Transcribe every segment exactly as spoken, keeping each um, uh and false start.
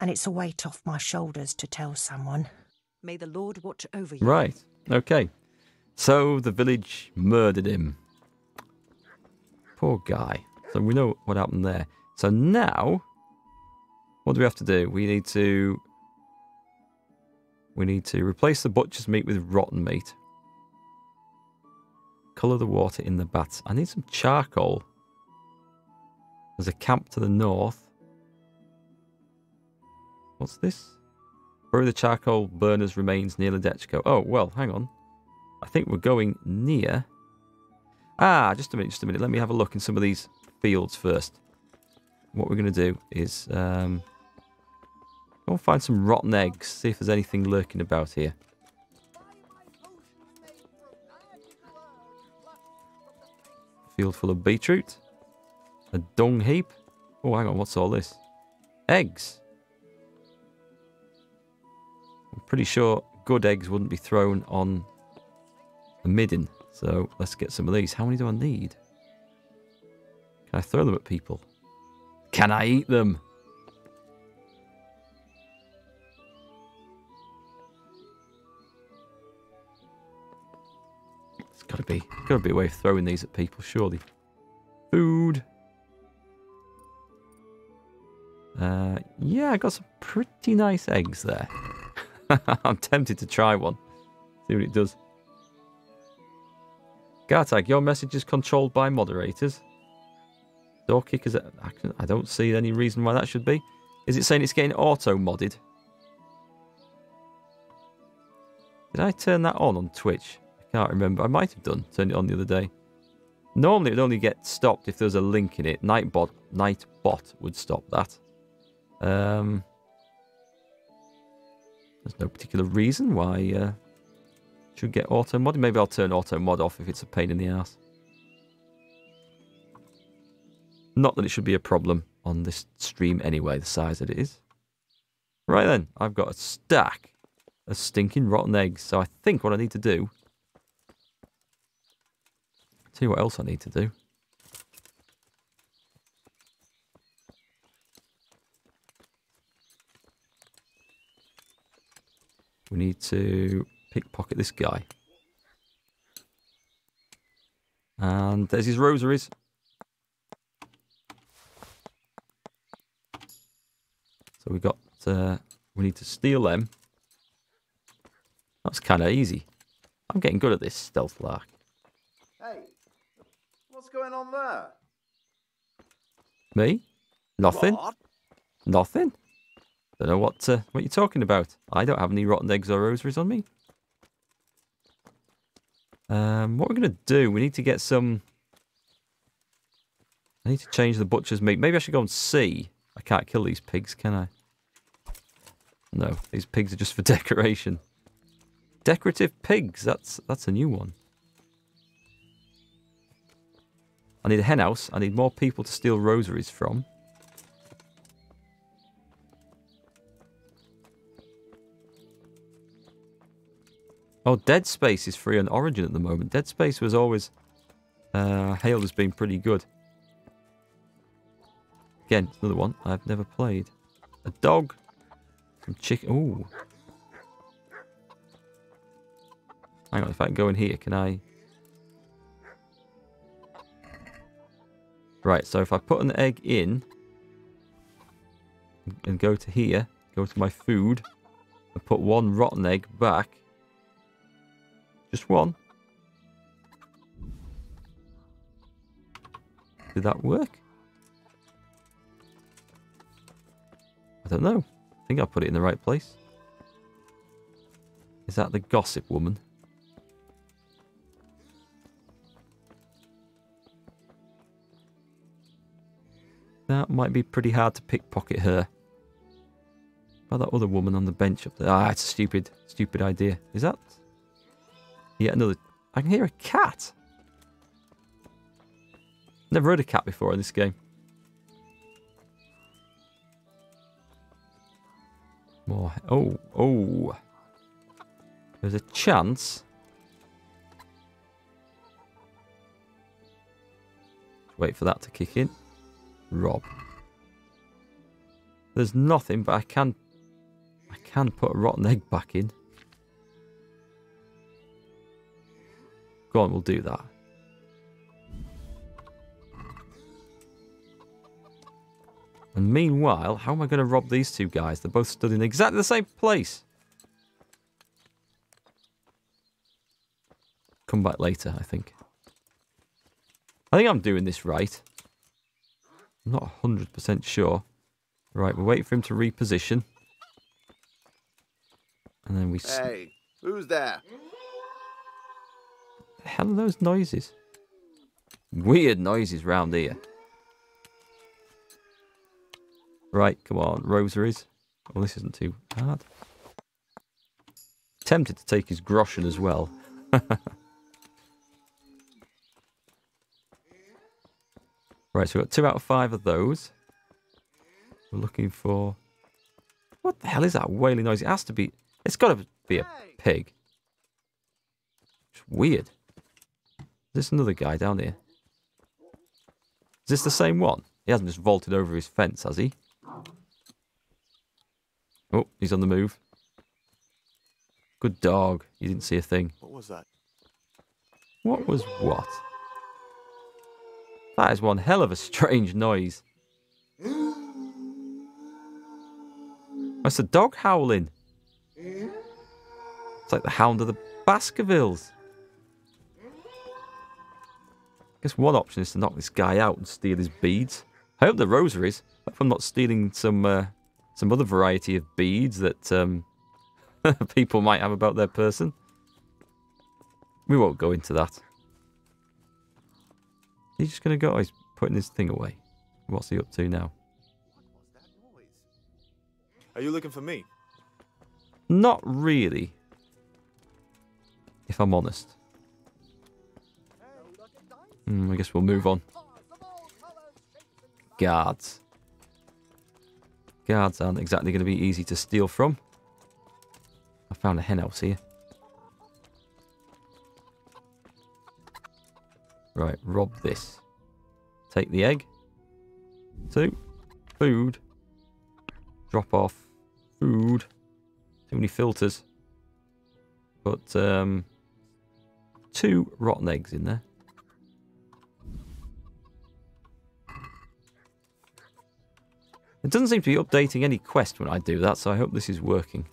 and it's a weight off my shoulders to tell someone. May the Lord watch over you. Right, okay. So the village murdered him. Poor guy. So we know what happened there. So now, what do we have to do? We need to... We need to replace the butcher's meat with rotten meat. Colour the water in the baths. I need some charcoal. There's a camp to the north. What's this? Bury the charcoal burner's remains near Ledechko. Oh, well, hang on. I think we're going near... Ah, just a minute, just a minute. Let me have a look in some of these fields first. What we're going to do is... Um, go and find some rotten eggs. See if there's anything lurking about here. Field full of beetroot. A dung heap. Oh, hang on. What's all this? Eggs. I'm pretty sure good eggs wouldn't be thrown on the midden. So let's get some of these. How many do I need? Can I throw them at people? Can I eat them? It's gotta be, gotta be a way of throwing these at people, surely. Food. Uh, yeah, I got some pretty nice eggs there. I'm tempted to try one. See what it does. Gartag, your message is controlled by moderators. Door kickers. I don't see any reason why that should be. Is it saying it's getting auto-modded? Did I turn that on on Twitch? I can't remember. I might have done. Turned it on the other day. Normally it would only get stopped if there was a link in it. Nightbot, Nightbot would stop that. Um, there's no particular reason why... Uh, should get auto mod. Maybe I'll turn auto mod off if it's a pain in the ass. Not that it should be a problem on this stream anyway, the size that it is. Right then, I've got a stack of stinking rotten eggs. So I think what I need to do... I'll tell you what else I need to do. We need to... pickpocket this guy. And there's his rosaries. So we got, uh, we need to steal them. That's kind of easy. I'm getting good at this stealth lark. Hey, what's going on there? Me? Nothing. What? Nothing. Don't know what, uh, what you're talking about. I don't have any rotten eggs or rosaries on me. Um, what we're going to do, we need to get some... I need to change the butcher's meat. Maybe I should go and see. I can't kill these pigs, can I? No, these pigs are just for decoration. Decorative pigs, that's that's a new one. I need a hen house. I need more people to steal rosaries from. Oh, Dead Space is free on Origin at the moment. Dead Space was always uh, hailed as being pretty good. Again, another one I've never played. A dog, some chicken. Ooh, hang on. If I can go in here, can I? Right. So if I put an egg in and go to here, go to my food, and put one rotten egg back. Just one. Did that work? I don't know. I think I put it in the right place. Is that the gossip woman? That might be pretty hard to pickpocket her. About that other woman on the bench up there. Ah, it's a stupid, stupid idea. Is that... Yeah, another... I can hear a cat. Never heard a cat before in this game. More... Oh, oh. There's a chance. Wait for that to kick in. Rob. There's nothing, but I can I can put a rotten egg back in. Go on, we'll do that. And meanwhile, how am I going to rob these two guys? They're both stood in exactly the same place. Come back later, I think. I think I'm doing this right. I'm not one hundred percent sure. Right, we'll wait for him to reposition. And then we... Hey, who's there? What the hell are those noises? Weird noises round here. Right, come on, rosaries. Well, this isn't too hard. Tempted to take his groschen as well. Right, so we've got two out of five of those. We're looking for... What the hell is that wailing noise? It has to be... It's got to be a pig. It's weird. There's another guy down here. Is this the same one? He hasn't just vaulted over his fence, has he? Oh, he's on the move. Good dog. You didn't see a thing. What was that? What was what? That is one hell of a strange noise. That's a dog howling. It's like the Hound of the Baskervilles. I guess one option is to knock this guy out and steal his beads. I hope the rosaries. I hope I'm not stealing some uh, some other variety of beads that um, people might have about their person. We won't go into that. He's just going to go. Oh, he's putting his thing away. What's he up to now? Are you looking for me? Not really. If I'm honest. Mm, I guess we'll move on. Guards. Guards aren't exactly going to be easy to steal from. I found a hen house here. Right, rob this. Take the egg. Two. Food. Drop off. Food. Too many filters. But, um... two rotten eggs in there. It doesn't seem to be updating any quest when I do that, so I hope this is working.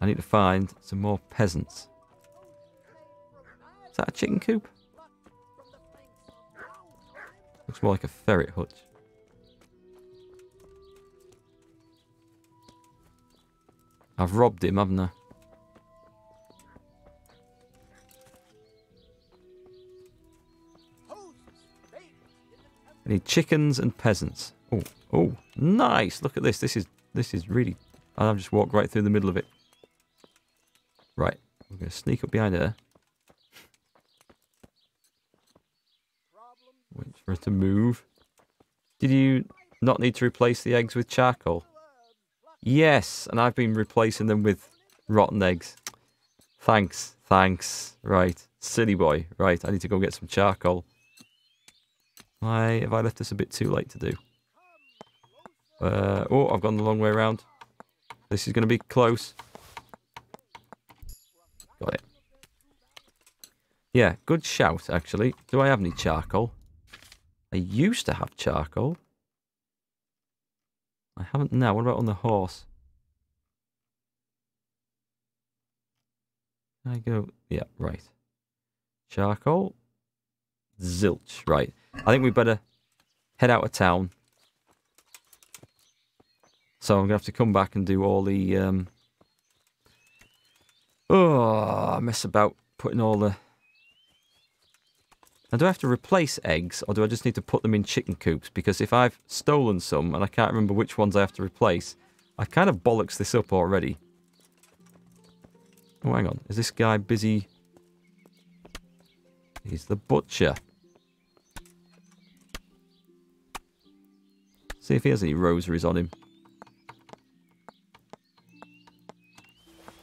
I need to find some more peasants. Is that a chicken coop? Looks more like a ferret hutch. I've robbed him, haven't I? I need chickens and peasants. Oh, oh, nice! Look at this. This is this is really. I've just walked right through the middle of it. Right, we're going to sneak up behind her. Wait for it to move. Did you not need to replace the eggs with charcoal? Yes, and I've been replacing them with rotten eggs. Thanks, thanks. Right, silly boy. Right, I need to go get some charcoal. Why have I left this a bit too late to do? Uh, oh, I've gone the long way around. This is going to be close. Got it. Yeah, good shout, actually. Do I have any charcoal? I used to have charcoal. I haven't now. What about on the horse? I go... Yeah, right. Charcoal. Zilch. Right. I think we better head out of town. So I'm going to have to come back and do all the... Um... Oh, mess about putting all the... Now, do I have to replace eggs, or do I just need to put them in chicken coops? Because if I've stolen some, and I can't remember which ones I have to replace, I kind of bollocks this up already. Oh, hang on. Is this guy busy? He's the butcher. See if he has any rosaries on him.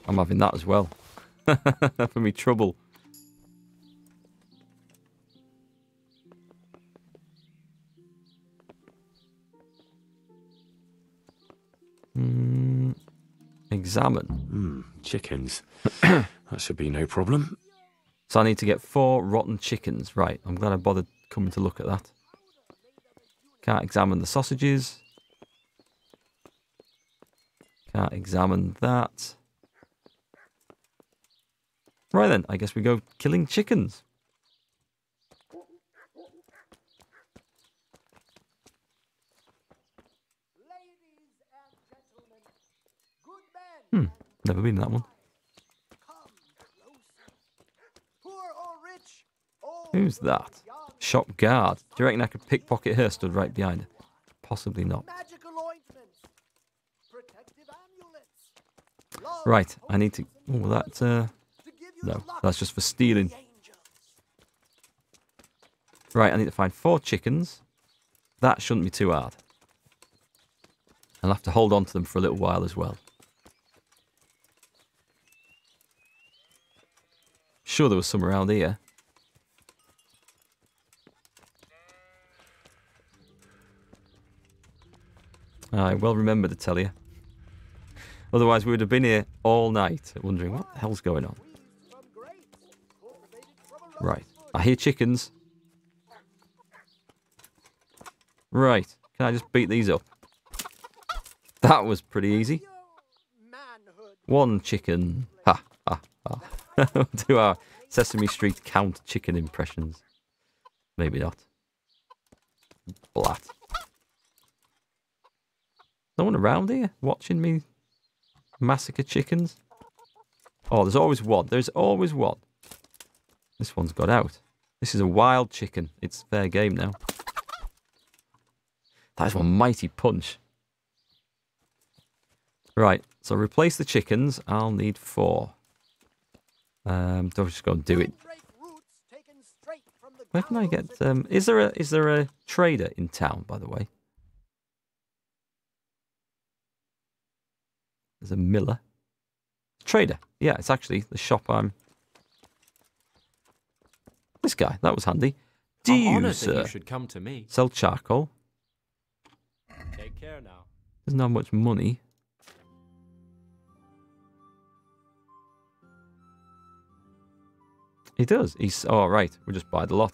I'm having that as well. For me trouble. examine. Mm, chickens. That should be no problem. So I need to get four rotten chickens. Right, I'm glad I bothered coming to look at that. Can't examine the sausages. Can't examine that. Right then, I guess we go killing chickens. Hmm, never been that one. Who's that? Shop guard. Do you reckon I could pickpocket her? Stood right behind her. Possibly not. Right, I need to... Oh, that... Uh, no, that's just for stealing. Right, I need to find four chickens. That shouldn't be too hard. I'll have to hold on to them for a little while as well. Sure there was some around here. I well remember to tell you. Otherwise we would have been here all night wondering what the hell's going on. Right. I hear chickens. Right. Can I just beat these up? That was pretty easy. One chicken. Ha, ha, ha. We'll do our Sesame Street count chicken impressions. Maybe not. Blat. No one around here watching me massacre chickens? Oh, there's always one. There's always one. This one's got out. This is a wild chicken. It's fair game now. That is one mighty punch. Right, so replace the chickens. I'll need four. Um, don't just go and do it. Where can I get... Um, is there a is there a trader in town, by the way? There's a miller. Trader. Yeah, it's actually the shop I'm... This guy. That was handy. Do you, sir, you should come to me. Sell charcoal? Take care now. Doesn't have much money. He does. He's all oh, right. We'll just buy the lot.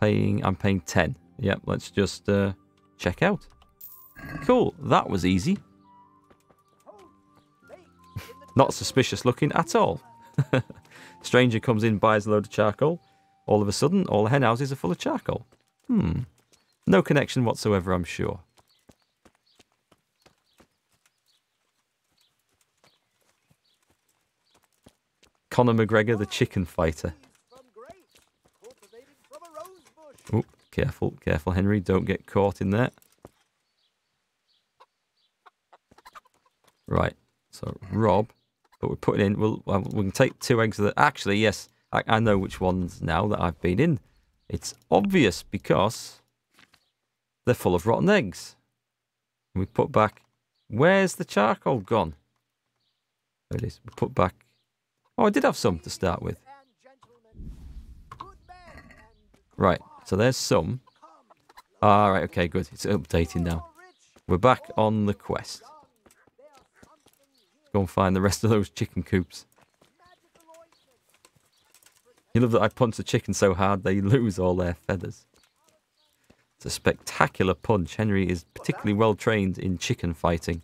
Paying. I'm paying ten. Yep. Let's just uh, check out. Cool. That was easy. Not suspicious looking at all. Stranger comes in, buys a load of charcoal. All of a sudden, all the hen houses are full of charcoal. Hmm. No connection whatsoever, I'm sure. Conor McGregor, the chicken fighter. Oh, careful, careful, Henry. Don't get caught in there. Right, so Rob, but we're putting in, we'll, we can take two eggs of the... Actually, yes, I, I know which ones now that I've been in. It's obvious because they're full of rotten eggs. And we put back... Where's the charcoal gone? There it is. We put back... Oh, I did have some to start with. Right, so there's some. Alright, okay, good. It's updating now. We're back on the quest. Go and find the rest of those chicken coops. You love that I punch the chicken so hard they lose all their feathers. It's a spectacular punch. Henry is particularly well trained in chicken fighting.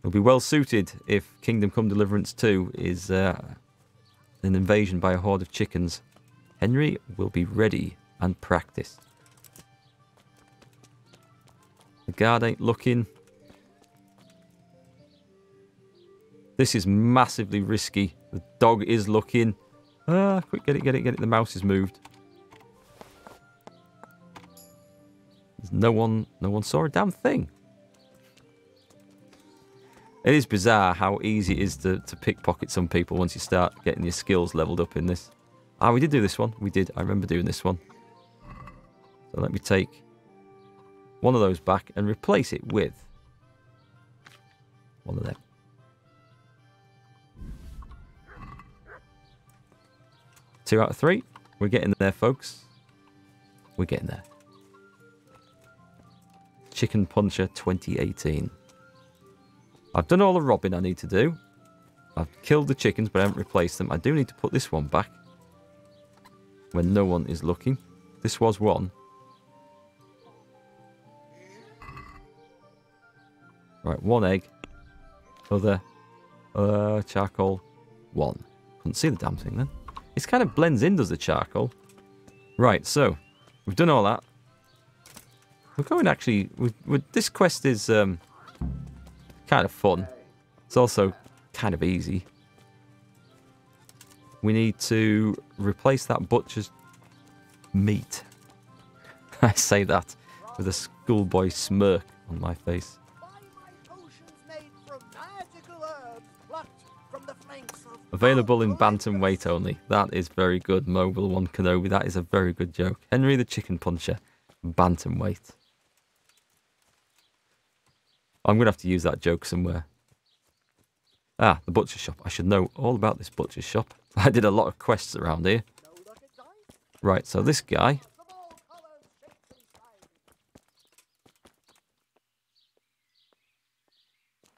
It'll be well suited if Kingdom Come Deliverance two is uh, an invasion by a horde of chickens. Henry will be ready and practiced. The guard ain't looking. This is massively risky. The dog is looking. Ah, quick, get it, get it, get it. The mouse is moved. There's no one, no one saw a damn thing. It is bizarre how easy it is to, to pickpocket some people once you start getting your skills leveled up in this. Ah, we did do this one. We did. I remember doing this one. So let me take one of those back and replace it with one of them. Two out of three. We're getting there, folks. We're getting there. Chicken Puncher twenty eighteen. I've done all the robbing I need to do. I've killed the chickens, but I haven't replaced them. I do need to put this one back when no one is looking. This was one. Right, one egg. Other. Uh, charcoal. One. Couldn't see the damn thing then. It kind of blends in, does the charcoal. Right, so we've done all that. We're going actually... We're, we're, this quest is um, kind of fun. It's also kind of easy. We need to replace that butcher's meat. I say that with a schoolboy smirk on my face. Available in bantamweight only. That is very good, Mobile One Kenobi. That is a very good joke. Henry the Chicken Puncher, bantamweight. I'm going to have to use that joke somewhere. Ah, the butcher shop. I should know all about this butcher shop. I did a lot of quests around here. Right, so this guy.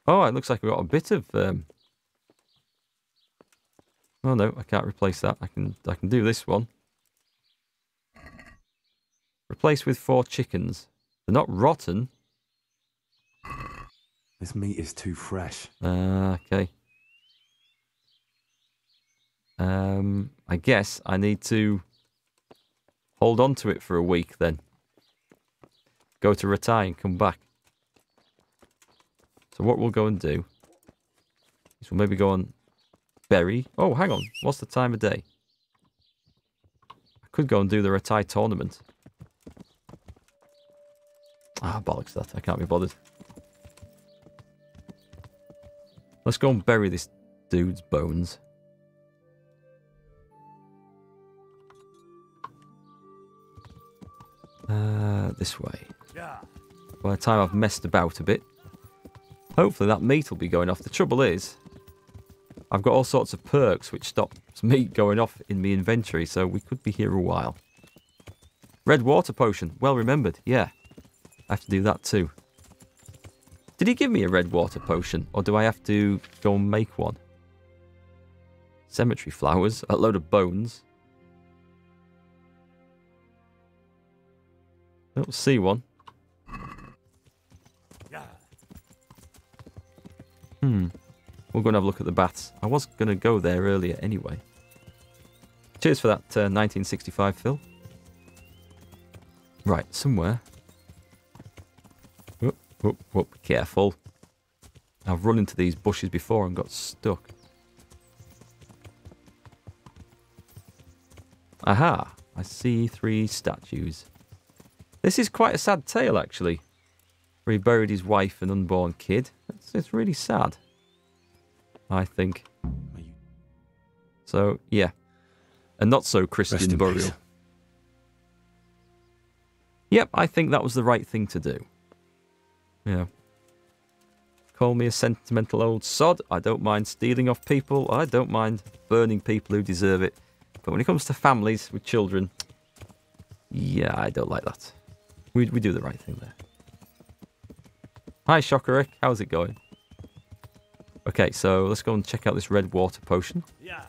Oh, it looks like we've got a bit of... Um, Oh no, I can't replace that. I can I can do this one. Replace with four chickens. They're not rotten. This meat is too fresh. Ah, uh, okay. Um, I guess I need to hold on to it for a week then. Go to retire and come back. So what we'll go and do is we'll maybe go on... Berry. Oh, hang on. What's the time of day? I could go and do the Ratai tournament. Ah, bollocks that. I can't be bothered. Let's go and bury this dude's bones. Uh, this way. By the time I've messed about a bit, hopefully that meat will be going off. The trouble is... I've got all sorts of perks which stops meat going off in my inventory, so we could be here a while. Red water potion. Well remembered. Yeah. I have to do that too. Did he give me a red water potion? Or do I have to go and make one? Cemetery flowers. A load of bones. I don't see one. Hmm. We'll go and have a look at the baths. I was going to go there earlier anyway. Cheers for that uh, nineteen sixty-five, Phil. Right, somewhere. Whoop, whoop, whoop. Careful. I've run into these bushes before and got stuck. Aha! I see three statues. This is quite a sad tale, actually. Where he buried his wife and unborn kid. It's, it's really sad. I think. So, yeah. A not-so-Christian burial. Peace. Yep, I think that was the right thing to do. Yeah. Call me a sentimental old sod. I don't mind stealing off people. I don't mind burning people who deserve it. But when it comes to families with children, yeah, I don't like that. We, we do the right thing there. Hi, Shockerick. How's it going? Okay, so let's go and check out this red water potion. Yeah.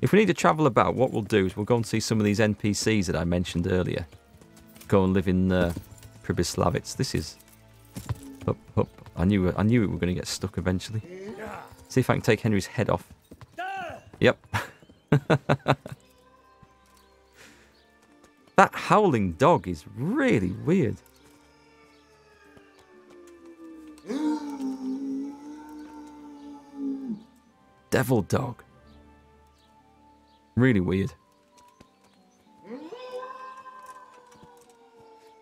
If we need to travel about, what we'll do is we'll go and see some of these N P Cs that I mentioned earlier. Go and live in uh, Pribislavitz. This is... Up, up. I knew I knew we were going to get stuck eventually. Yeah. See if I can take Henry's head off. Duh. Yep. That howling dog is really weird. Devil dog. Really weird.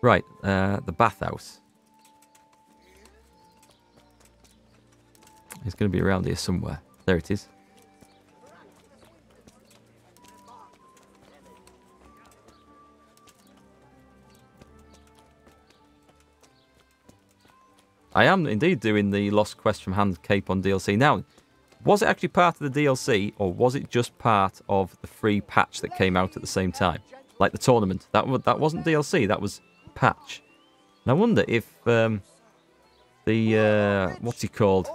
Right, uh, the bathhouse. It's going to be around here somewhere. There it is. I am indeed doing the Lost Quest from Hans Capon D L C. Now, Was it actually part of the D L C, or was it just part of the free patch that came out at the same time? Like the tournament. That that wasn't D L C, that was patch. And I wonder if um, the, uh, what's he called?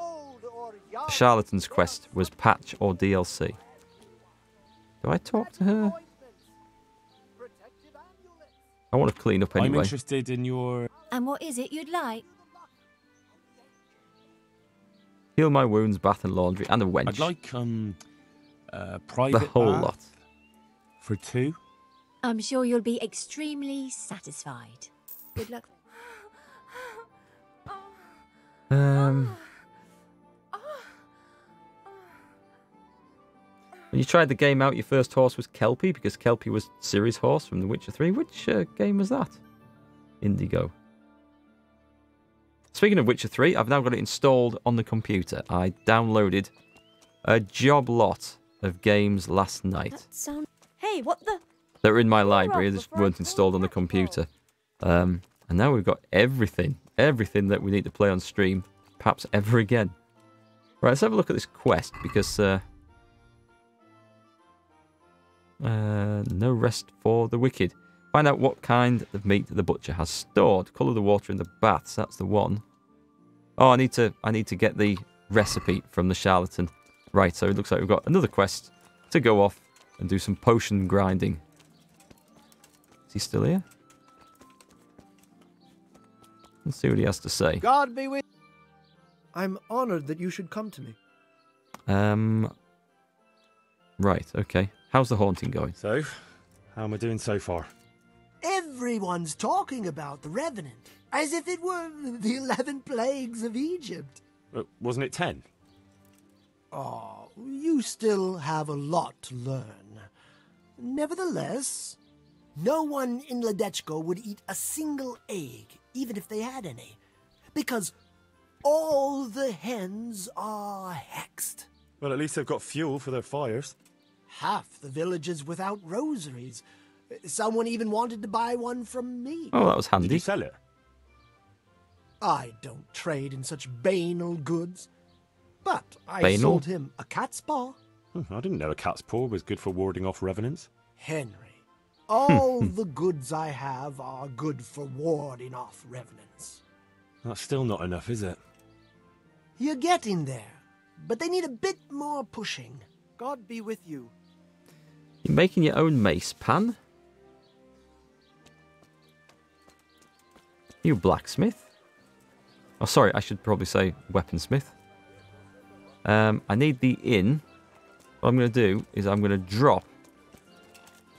The Charlatan's Quest was patch or D L C. Do I talk to her? I want to clean up anyway. I'm interested in your... And what is it you'd like? Heal my wounds, bath and laundry, and a wench. I'd like um, uh, private the whole bath lot for two. I'm sure you'll be extremely satisfied. Good luck. um, when you tried the game out, your first horse was Kelpie, because Kelpie was Ciri's horse from The Witcher three. Which uh, game was that? Indigo. Speaking of Witcher three, I've now got it installed on the computer. I downloaded a job lot of games last night. Sound... Hey, what the? That were in my library, they just weren't installed on the computer. Um, and now we've got everything, everything that we need to play on stream, perhaps ever again. Right, let's have a look at this quest, because... Uh, uh, no rest for the wicked. Find out what kind of meat the butcher has stored. Colour the water in the baths. That's the one. Oh, I need to I need to get the recipe from the charlatan. Right, so it looks like we've got another quest to go off and do some potion grinding. Is he still here? Let's see what he has to say. God be with you. I'm honoured that you should come to me. Um. Right, okay. How's the haunting going? So, how am I doing so far? Everyone's talking about the Revenant, as if it were the eleven plagues of Egypt. Uh, wasn't it ten? Oh, you still have a lot to learn. Nevertheless, no one in Ledechko would eat a single egg, even if they had any, because all the hens are hexed. Well, at least they've got fuel for their fires. Half the village is without rosaries. Someone even wanted to buy one from me. Oh, that was handy. Did you sell it? I don't trade in such banal goods. But I banal? sold him a cat's paw. Oh, I didn't know a cat's paw was good for warding off revenants. Henry, all the goods I have are good for warding off revenants. That's still not enough, is it? You're getting there, but they need a bit more pushing. God be with you. You're making your own mace, Pan? You blacksmith? Oh, sorry, I should probably say weaponsmith. Um, I need the inn. What I'm going to do is I'm going to drop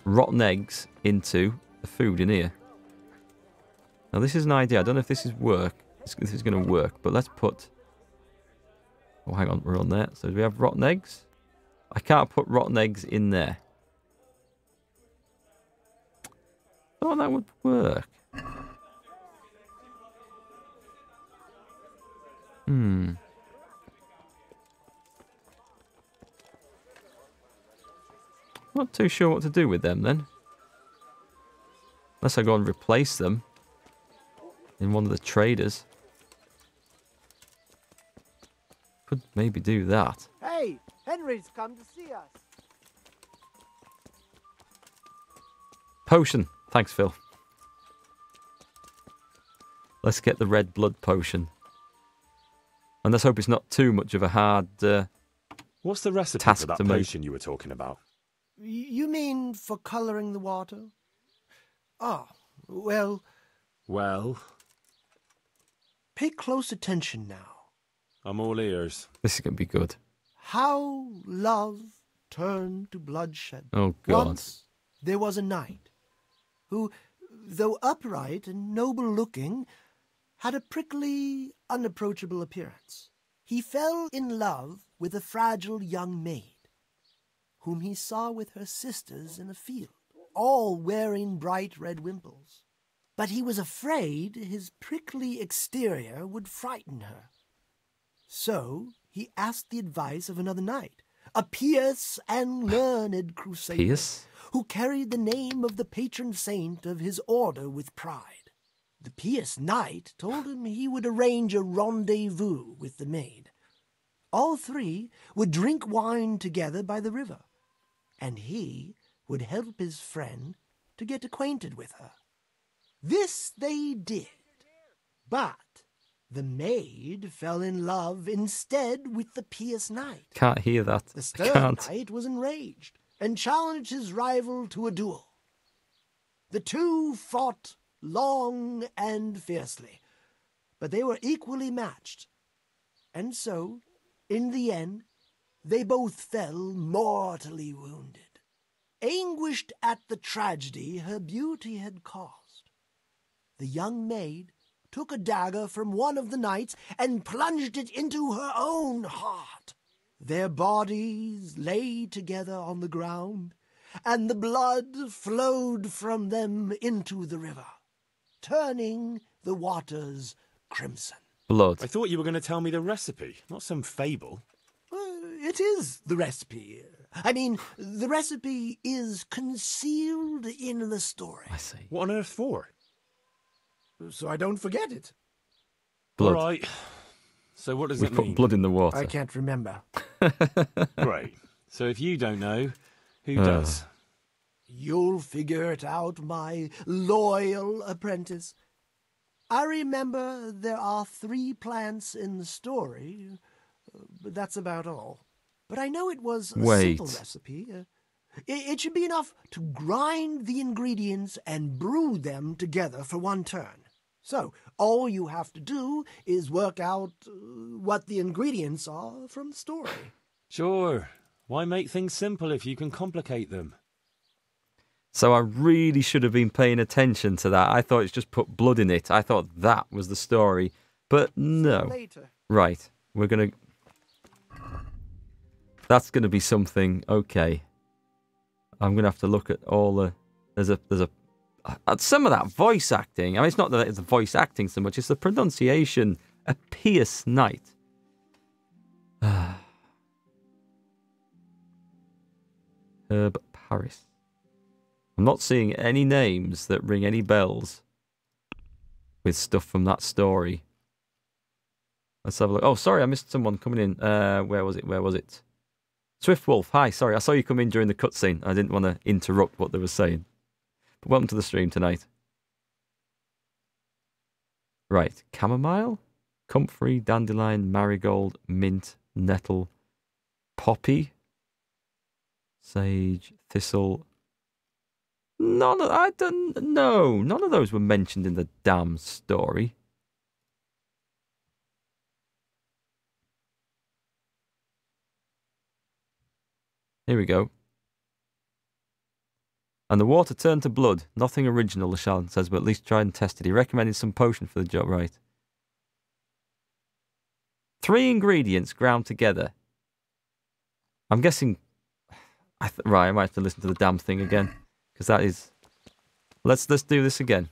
rotten eggs into the food in here. Now, this is an idea. I don't know if this is work. This is going to work, but let's put... Oh, hang on, we're on there. So do we have rotten eggs? I can't put rotten eggs in there. Oh, that would work. Hmm. Not too sure what to do with them then. Unless I go and replace them in one of the traders. Could maybe do that. Hey, Henry's come to see us. Potion. Thanks, Phil. Let's get the red blood potion. And let's hope it's not too much of a hard uh, What's the recipe task for that potion you were talking about? You mean for colouring the water? Ah, well... Well? Pay close attention now. I'm all ears. This is going to be good. How love turned to bloodshed. Oh, God. Once there was a knight who, though upright and noble-looking, had a prickly, unapproachable appearance. He fell in love with a fragile young maid, whom he saw with her sisters in a field, all wearing bright red wimples. But he was afraid his prickly exterior would frighten her. So he asked the advice of another knight, a pious and learned crusader, pious? who carried the name of the patron saint of his order with pride. The pious knight told him he would arrange a rendezvous with the maid. all three would drink wine together by the river, and he would help his friend to get acquainted with her. This they did, but the maid fell in love instead with the pious knight. Can't hear that. The stern Can't. knight was enraged and challenged his rival to a duel. The two fought long and fiercely, but they were equally matched, and so, in the end, they both fell mortally wounded, anguished at the tragedy her beauty had caused. The young maid took a dagger from one of the knights and plunged it into her own heart. Their bodies lay together on the ground, and the blood flowed from them into the river, turning the waters crimson. Blood. I thought you were going to tell me the recipe, not some fable. It is the recipe. I mean, the recipe is concealed in the story. I see. What on earth for? So I don't forget it. Blood. All right. So what does We've it mean? We put blood in the water. I can't remember. Great. So if you don't know, who uh. does? You'll figure it out, my loyal apprentice. I remember there are three plants in the story, but that's about all. But I know it was a Wait. simple recipe. Uh, it, it should be enough to grind the ingredients and brew them together for one turn. So all you have to do is work out uh, what the ingredients are from the story. Sure. Why make things simple if you can complicate them? So I really should have been paying attention to that. I thought it's just put blood in it. I thought that was the story. But no. Later. Right. We're going to... That's going to be something, okay. I'm going to have to look at all the... There's a... There's a at some of that voice acting. I mean, it's not that it's the voice acting so much. It's the pronunciation. A pious knight. Herb Paris. I'm not seeing any names that ring any bells with stuff from that story. Let's have a look. Oh, sorry, I missed someone coming in. Uh, where was it? Where was it? Swift Wolf, hi, sorry, I saw you come in during the cutscene. I didn't want to interrupt what they were saying. But welcome to the stream tonight. Right, chamomile, comfrey, dandelion, marigold, mint, nettle, poppy, sage, thistle. None of, I don't know, none of those were mentioned in the damn story. Here we go. And the water turned to blood. Nothing original, Lashan says, but at least tried and tested. He recommended some potion for the job, right? Three ingredients ground together. I'm guessing... I th right, I might have to listen to the damn thing again. Because that is... Let's, let's do this again.